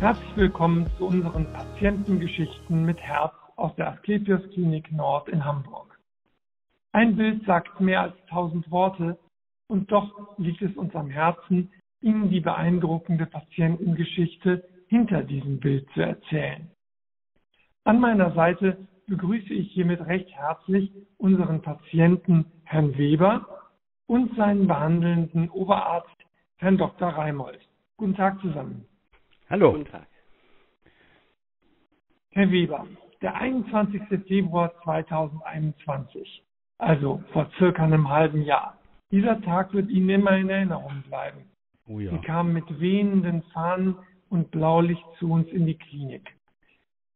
Herzlich willkommen zu unseren Patientengeschichten mit Herz aus der Asklepios Klinik Nord in Hamburg. Ein Bild sagt mehr als 1000 Worte und doch liegt es uns am Herzen, Ihnen die beeindruckende Patientengeschichte hinter diesem Bild zu erzählen. An meiner Seite begrüße ich hiermit recht herzlich unseren Patienten Herrn Weber und seinen behandelnden Oberarzt Herrn Dr. Reimold. Guten Tag zusammen. Hallo. Guten Tag. Herr Weber, der 21. Februar 2021, also vor circa einem halben Jahr. Dieser Tag wird Ihnen immer in Erinnerung bleiben. Oh ja. Sie kamen mit wehenden Fahnen und Blaulicht zu uns in die Klinik.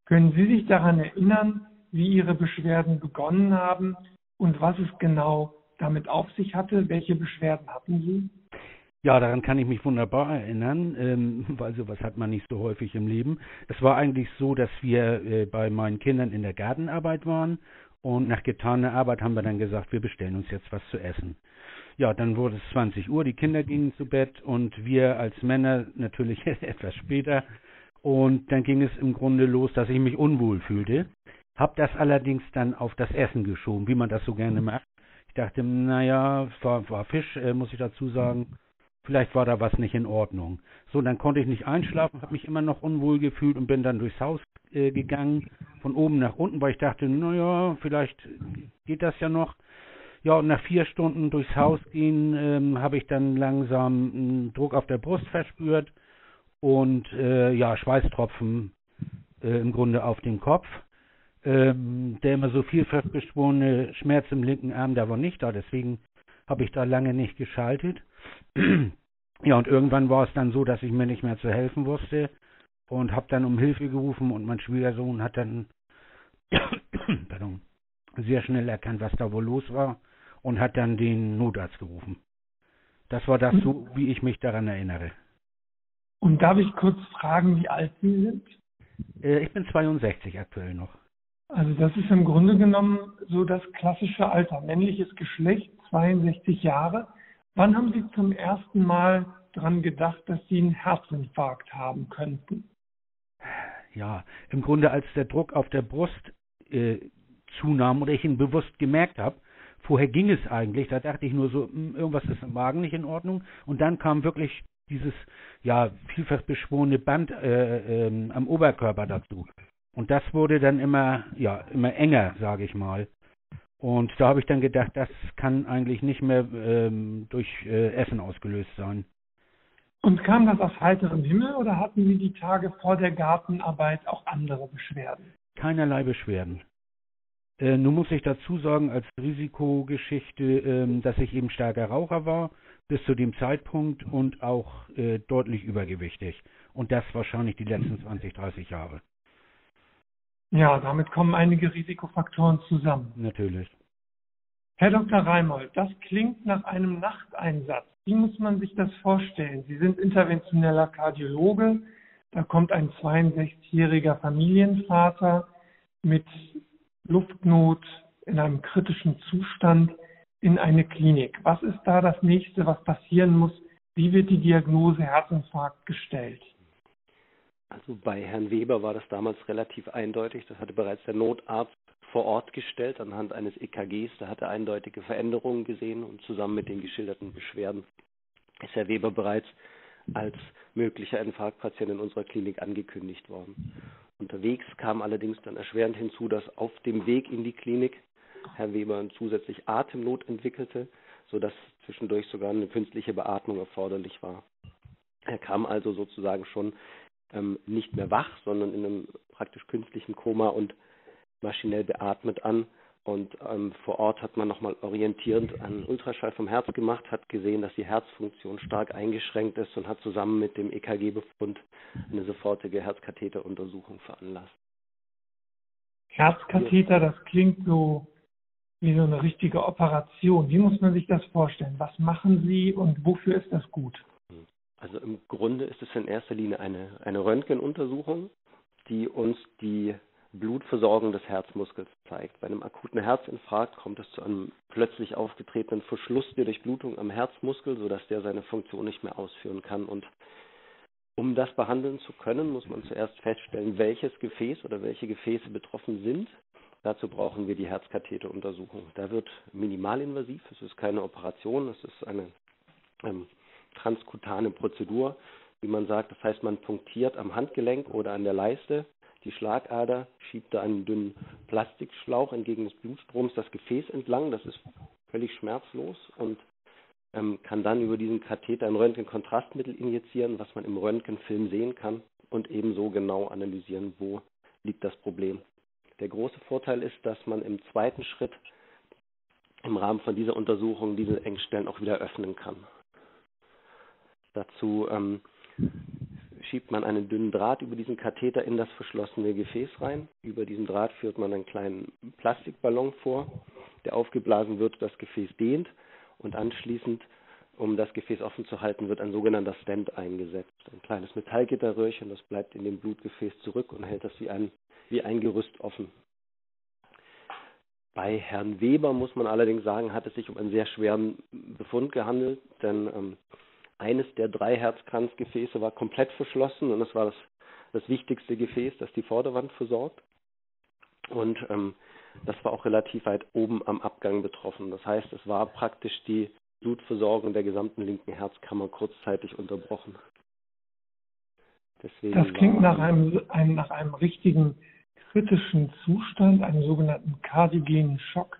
Können Sie sich daran erinnern, wie Ihre Beschwerden begonnen haben und was es genau damit auf sich hatte? Welche Beschwerden hatten Sie? Ja, daran kann ich mich wunderbar erinnern, weil sowas hat man nicht so häufig im Leben. Es war eigentlich so, dass wir bei meinen Kindern in der Gartenarbeit waren und nach getaner Arbeit haben wir dann gesagt, wir bestellen uns jetzt was zu essen. Ja, dann wurde es 20 Uhr, die Kinder gingen zu Bett und wir als Männer natürlich etwas später. Und dann ging es im Grunde los, dass ich mich unwohl fühlte, habe das allerdings dann auf das Essen geschoben, wie man das so gerne macht. Ich dachte, naja, es war Fisch, muss ich dazu sagen. Vielleicht war da was nicht in Ordnung. So, dann konnte ich nicht einschlafen, habe mich immer noch unwohl gefühlt und bin dann durchs Haus gegangen, von oben nach unten, weil ich dachte, naja, vielleicht geht das ja noch. Ja, und nach 4 Stunden durchs Haus gehen, habe ich dann langsam einen Druck auf der Brust verspürt und ja, Schweißtropfen im Grunde auf dem Kopf. Der immer so vielfach beschworene Schmerz im linken Arm, der war nicht da, deswegen habe ich da lange nicht geschaltet. Ja, und irgendwann war es dann so, dass ich mir nicht mehr zu helfen wusste und habe dann um Hilfe gerufen und mein Schwiegersohn hat dann pardon, sehr schnell erkannt, was da wohl los war und hat dann den Notarzt gerufen. Das war das so, wie ich mich daran erinnere. Und darf ich kurz fragen, wie alt Sie sind? Ich bin 62 aktuell noch. Also das ist im Grunde genommen so das klassische Alter, männliches Geschlecht, 62 Jahre. Wann haben Sie zum ersten Mal daran gedacht, dass Sie einen Herzinfarkt haben könnten? Ja, im Grunde als der Druck auf der Brust zunahm oder ich ihn bewusst gemerkt habe. Vorher ging es eigentlich, da dachte ich nur so, irgendwas ist im Magen nicht in Ordnung. Und dann kam wirklich dieses ja vielfach beschworene Band am Oberkörper dazu. Und das wurde dann immer enger, sage ich mal. Und da habe ich dann gedacht, das kann eigentlich nicht mehr durch Essen ausgelöst sein. Und kam das aus heiterem Himmel oder hatten Sie die Tage vor der Gartenarbeit auch andere Beschwerden? Keinerlei Beschwerden. Nun muss ich dazu sagen, als Risikogeschichte, dass ich eben starker Raucher war bis zu dem Zeitpunkt und auch deutlich übergewichtig. Und das wahrscheinlich die letzten 20, 30 Jahre. Ja, damit kommen einige Risikofaktoren zusammen. Natürlich. Herr Dr. Reimold, das klingt nach einem Nachteinsatz. Wie muss man sich das vorstellen? Sie sind interventioneller Kardiologe. Da kommt ein 62-jähriger Familienvater mit Luftnot in einem kritischen Zustand in eine Klinik. Was ist da das Nächste, was passieren muss? Wie wird die Diagnose Herzinfarkt gestellt? Also bei Herrn Weber war das damals relativ eindeutig. Das hatte bereits der Notarzt vor Ort gestellt anhand eines EKGs. Da hat er eindeutige Veränderungen gesehen und zusammen mit den geschilderten Beschwerden ist Herr Weber bereits als möglicher Infarktpatient in unserer Klinik angekündigt worden. Unterwegs kam allerdings dann erschwerend hinzu, dass auf dem Weg in die Klinik Herr Weber zusätzlich Atemnot entwickelte, sodass zwischendurch sogar eine künstliche Beatmung erforderlich war. Er kam also sozusagen schon nicht mehr wach, sondern in einem praktisch künstlichen Koma und maschinell beatmet an. Und vor Ort hat man nochmal orientierend einen Ultraschall vom Herz gemacht, hat gesehen, dass die Herzfunktion stark eingeschränkt ist und hat zusammen mit dem EKG-Befund eine sofortige Herzkatheteruntersuchung veranlasst. Herzkatheter, das klingt so wie so eine richtige Operation. Wie muss man sich das vorstellen? Was machen Sie und wofür ist das gut? Also im Grunde ist es in erster Linie eine Röntgenuntersuchung, die uns die Blutversorgung des Herzmuskels zeigt. Bei einem akuten Herzinfarkt kommt es zu einem plötzlich aufgetretenen Verschluss der Durchblutung am Herzmuskel, sodass der seine Funktion nicht mehr ausführen kann und Um das behandeln zu können, muss man zuerst feststellen, welches Gefäß oder welche Gefäße betroffen sind. Dazu brauchen wir die Herzkatheteruntersuchung. Da wird minimalinvasiv, es ist keine Operation, es ist eine transkutane Prozedur, wie man sagt. Das heißt, man punktiert am Handgelenk oder an der Leiste die Schlagader, schiebt da einen dünnen Plastikschlauch entgegen des Blutstroms das Gefäß entlang. Das ist völlig schmerzlos und kann dann über diesen Katheter ein Röntgenkontrastmittel injizieren, was man im Röntgenfilm sehen kann und ebenso genau analysieren, wo liegt das Problem. Der große Vorteil ist, dass man im zweiten Schritt im Rahmen von dieser Untersuchung diese Engstellen auch wieder öffnen kann. Dazu schiebt man einen dünnen Draht über diesen Katheter in das verschlossene Gefäß rein. Über diesen Draht führt man einen kleinen Plastikballon vor, der aufgeblasen wird, das Gefäß dehnt und anschließend, um das Gefäß offen zu halten, wird ein sogenannter Stent eingesetzt. Ein kleines Metallgitterröhrchen, das bleibt in dem Blutgefäß zurück und hält das wie ein Gerüst offen. Bei Herrn Weber muss man allerdings sagen, hat es sich um einen sehr schweren Befund gehandelt, denn eines der 3 Herzkranzgefäße war komplett verschlossen und das war das wichtigste Gefäß, das die Vorderwand versorgt. Und das war auch relativ weit oben am Abgang betroffen. Das heißt, es war praktisch die Blutversorgung der gesamten linken Herzkammer kurzzeitig unterbrochen. Deswegen das klingt nach einem richtigen kritischen Zustand, einem sogenannten kardiogenen Schock.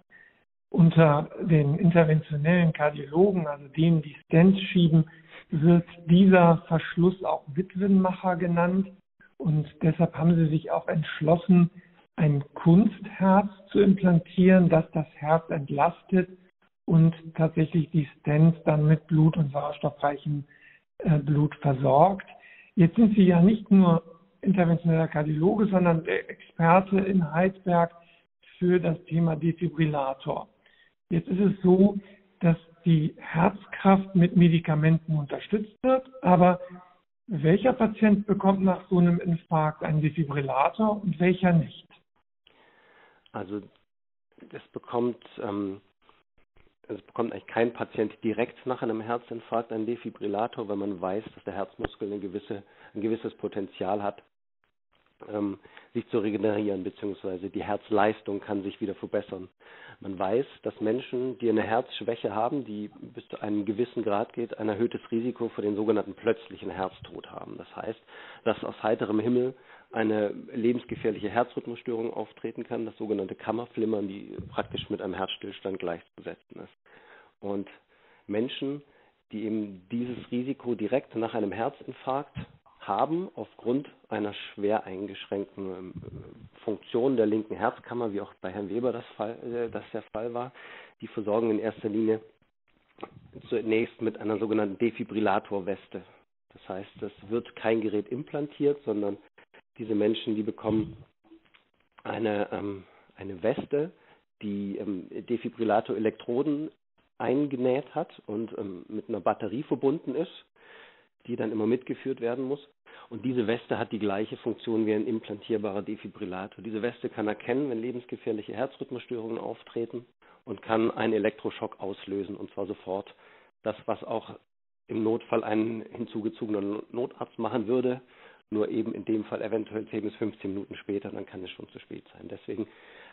Unter den interventionellen Kardiologen, also denen, die Stents schieben, wird dieser Verschluss auch Witwenmacher genannt. Und deshalb haben sie sich auch entschlossen, ein Kunstherz zu implantieren, das das Herz entlastet und tatsächlich die Stents dann mit Blut und sauerstoffreichem Blut versorgt. Jetzt sind Sie ja nicht nur interventioneller Kardiologe, sondern Experte in Heidelberg für das Thema Defibrillator. Jetzt ist es so, dass die Herzkraft mit Medikamenten unterstützt wird, aber welcher Patient bekommt nach so einem Infarkt einen Defibrillator und welcher nicht? Also es bekommt eigentlich kein Patient direkt nach einem Herzinfarkt einen Defibrillator, weil man weiß, dass der Herzmuskel ein gewisses Potenzial hat, sich zu regenerieren, beziehungsweise die Herzleistung kann sich wieder verbessern. Man weiß, dass Menschen, die eine Herzschwäche haben, die bis zu einem gewissen Grad geht, ein erhöhtes Risiko für den sogenannten plötzlichen Herztod haben. Das heißt, dass aus heiterem Himmel eine lebensgefährliche Herzrhythmusstörung auftreten kann, das sogenannte Kammerflimmern, die praktisch mit einem Herzstillstand gleichzusetzen ist. Und Menschen, die eben dieses Risiko direkt nach einem Herzinfarkt haben, aufgrund einer schwer eingeschränkten Funktion der linken Herzkammer, wie auch bei Herrn Weber das der Fall war, die versorgen in erster Linie zunächst mit einer sogenannten Defibrillatorweste. Das heißt, es wird kein Gerät implantiert, sondern diese Menschen, die bekommen eine Weste, die Defibrillator-Elektroden eingenäht hat und mit einer Batterie verbunden ist, die dann immer mitgeführt werden muss. Und diese Weste hat die gleiche Funktion wie ein implantierbarer Defibrillator. Diese Weste kann erkennen, wenn lebensgefährliche Herzrhythmusstörungen auftreten und kann einen Elektroschock auslösen, und zwar sofort. Das, was auch im Notfall einen hinzugezogenen Notarzt machen würde, nur eben in dem Fall eventuell 10 bis 15 Minuten später, dann kann es schon zu spät sein. Deswegen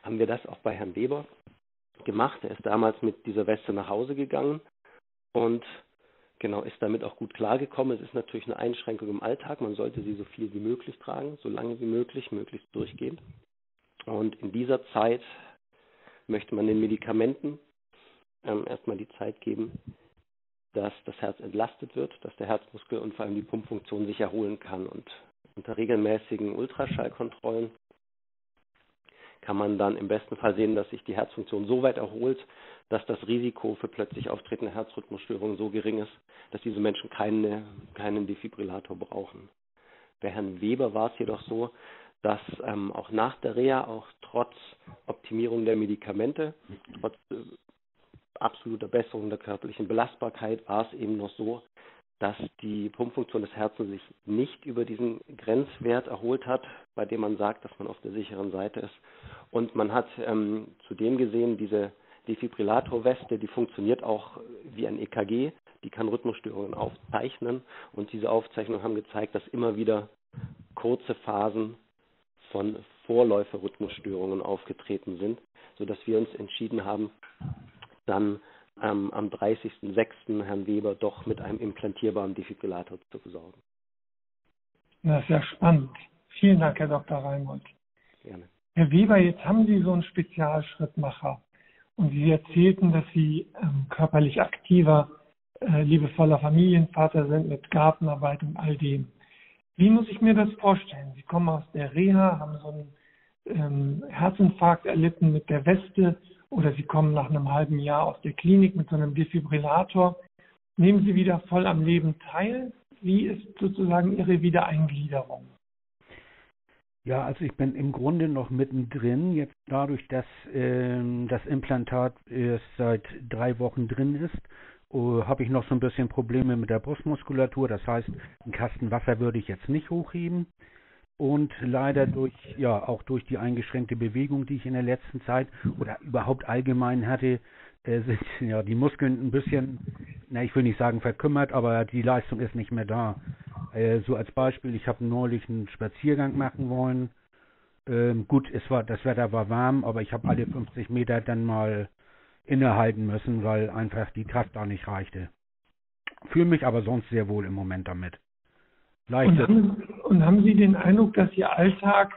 haben wir das auch bei Herrn Weber gemacht. Er ist damals mit dieser Weste nach Hause gegangen und genau, ist damit auch gut klargekommen. Es ist natürlich eine Einschränkung im Alltag. Man sollte sie so viel wie möglich tragen, so lange wie möglich, möglichst durchgehend. Und in dieser Zeit möchte man den Medikamenten erstmal die Zeit geben, dass das Herz entlastet wird, dass der Herzmuskel und vor allem die Pumpfunktion sich erholen kann. Und unter regelmäßigen Ultraschallkontrollen kann man dann im besten Fall sehen, dass sich die Herzfunktion so weit erholt, dass das Risiko für plötzlich auftretende Herzrhythmusstörungen so gering ist, dass diese Menschen keinen Defibrillator brauchen. Bei Herrn Weber war es jedoch so, dass auch nach der Reha, auch trotz Optimierung der Medikamente, trotz absoluter Besserung der körperlichen Belastbarkeit, war es eben noch so, dass die Pumpfunktion des Herzens sich nicht über diesen Grenzwert erholt hat, bei dem man sagt, dass man auf der sicheren Seite ist. Und man hat zudem gesehen, diese Defibrillatorweste, die funktioniert auch wie ein EKG. die kann Rhythmusstörungen aufzeichnen. Und diese Aufzeichnungen haben gezeigt, dass immer wieder kurze Phasen von Vorläufer-Rhythmusstörungen aufgetreten sind, sodass wir uns entschieden haben, dann am 30.06. Herrn Weber doch mit einem implantierbaren Defibrillator zu versorgen. Das ist ja spannend. Vielen Dank, Herr Dr. Reimold. Gerne. Herr Weber, jetzt haben Sie so einen Spezialschrittmacher und Sie erzählten, dass Sie körperlich aktiver, liebevoller Familienvater sind mit Gartenarbeit und all dem. Wie muss ich mir das vorstellen? Sie kommen aus der Reha, haben so einen Herzinfarkt erlitten mit der Weste oder Sie kommen nach einem halben Jahr aus der Klinik mit so einem Defibrillator. Nehmen Sie wieder voll am Leben teil? Wie ist sozusagen Ihre Wiedereingliederung? Ja, also ich bin im Grunde noch mittendrin, jetzt dadurch, dass das Implantat erst seit 3 Wochen drin ist, habe ich noch so ein bisschen Probleme mit der Brustmuskulatur, das heißt, einen Kasten Wasser würde ich jetzt nicht hochheben und leider auch durch die eingeschränkte Bewegung, die ich in der letzten Zeit oder überhaupt allgemein hatte, sind ja die Muskeln ein bisschen, ich will nicht sagen verkümmert, aber die Leistung ist nicht mehr da. So als Beispiel, ich habe neulich einen Spaziergang machen wollen. Gut, das Wetter war warm, aber ich habe alle 50 Meter dann mal innehalten müssen, weil einfach die Kraft da nicht reichte. Fühle mich aber sonst sehr wohl im Moment damit. Und haben Sie den Eindruck, dass Ihr Alltag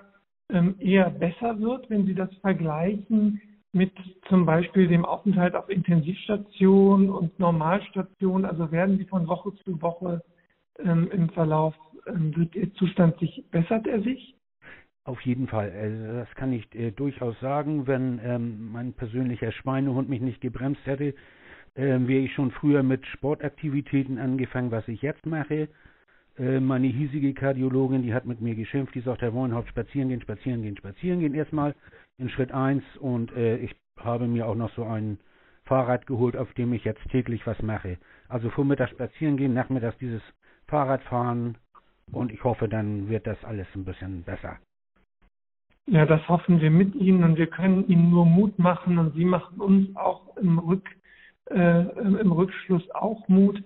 eher besser wird, wenn Sie das vergleichen mit zum Beispiel dem Aufenthalt auf Intensivstation und Normalstation? Also werden Sie von Woche zu Woche im Verlauf, wird Ihr Zustand sich, bessert er sich? Auf jeden Fall, also das kann ich durchaus sagen. Wenn mein persönlicher Schweinehund mich nicht gebremst hätte, wäre ich schon früher mit Sportaktivitäten angefangen, was ich jetzt mache. Meine hiesige Kardiologin, die hat mit mir geschimpft, die sagt, Herr Wohnhaupt, spazieren gehen erstmal in Schritt 1 und ich habe mir auch noch so einen Fahrrad geholt, auf dem ich jetzt täglich was mache. Also vormittags spazieren gehen, nachmittags dieses Fahrradfahren und ich hoffe, dann wird das alles ein bisschen besser. Ja, das hoffen wir mit Ihnen und wir können Ihnen nur Mut machen und Sie machen uns auch im Rückschluss auch Mut,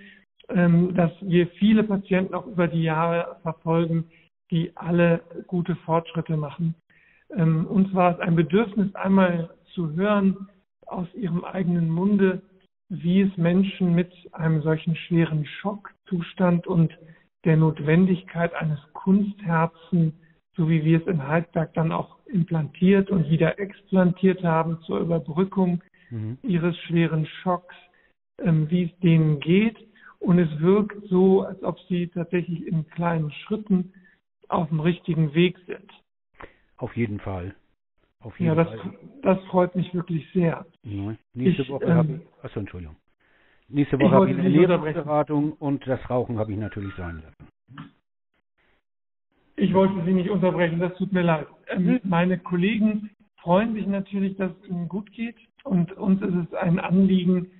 dass wir viele Patienten auch über die Jahre verfolgen, die alle gute Fortschritte machen. Uns war es ein Bedürfnis, einmal zu hören aus Ihrem eigenen Munde, wie es Menschen mit einem solchen schweren Schockzustand und der Notwendigkeit eines Kunstherzens, so wie wir es in Heidelberg dann auch implantiert und wieder explantiert haben zur Überbrückung ihres schweren Schocks, wie es denen geht. Und es wirkt so, als ob sie tatsächlich in kleinen Schritten auf dem richtigen Weg sind. Auf jeden Fall. Das freut mich wirklich sehr. Ja. Nächste Woche habe ich eine Lehrerberatung und das Rauchen habe ich natürlich sein lassen. Ich wollte Sie nicht unterbrechen, das tut mir leid. Meine Kollegen freuen sich natürlich, dass es Ihnen gut geht und uns ist es ein Anliegen,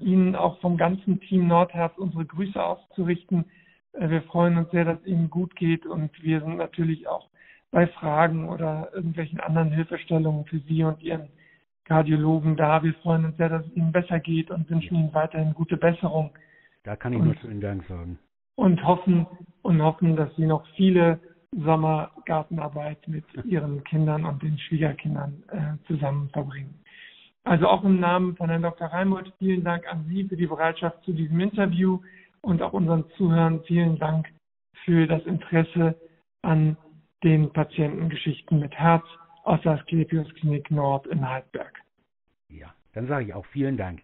Ihnen auch vom ganzen Team Nordherz unsere Grüße auszurichten. Wir freuen uns sehr, dass es Ihnen gut geht und wir sind natürlich auch bei Fragen oder irgendwelchen anderen Hilfestellungen für Sie und Ihren Kardiologen da. Wir freuen uns sehr, dass es Ihnen besser geht und wünschen Ihnen weiterhin gute Besserung. Da kann ich nur vielen Dank sagen. Und hoffen, dass Sie noch viele Sommergartenarbeit mit Ihren Kindern und den Schwiegerkindern zusammen verbringen. Also auch im Namen von Herrn Dr. Reimold, vielen Dank an Sie für die Bereitschaft zu diesem Interview und auch unseren Zuhörern vielen Dank für das Interesse an den Patientengeschichten mit Herz aus der Asklepios Klinik Nord in Heidelberg. Ja, dann sage ich auch vielen Dank.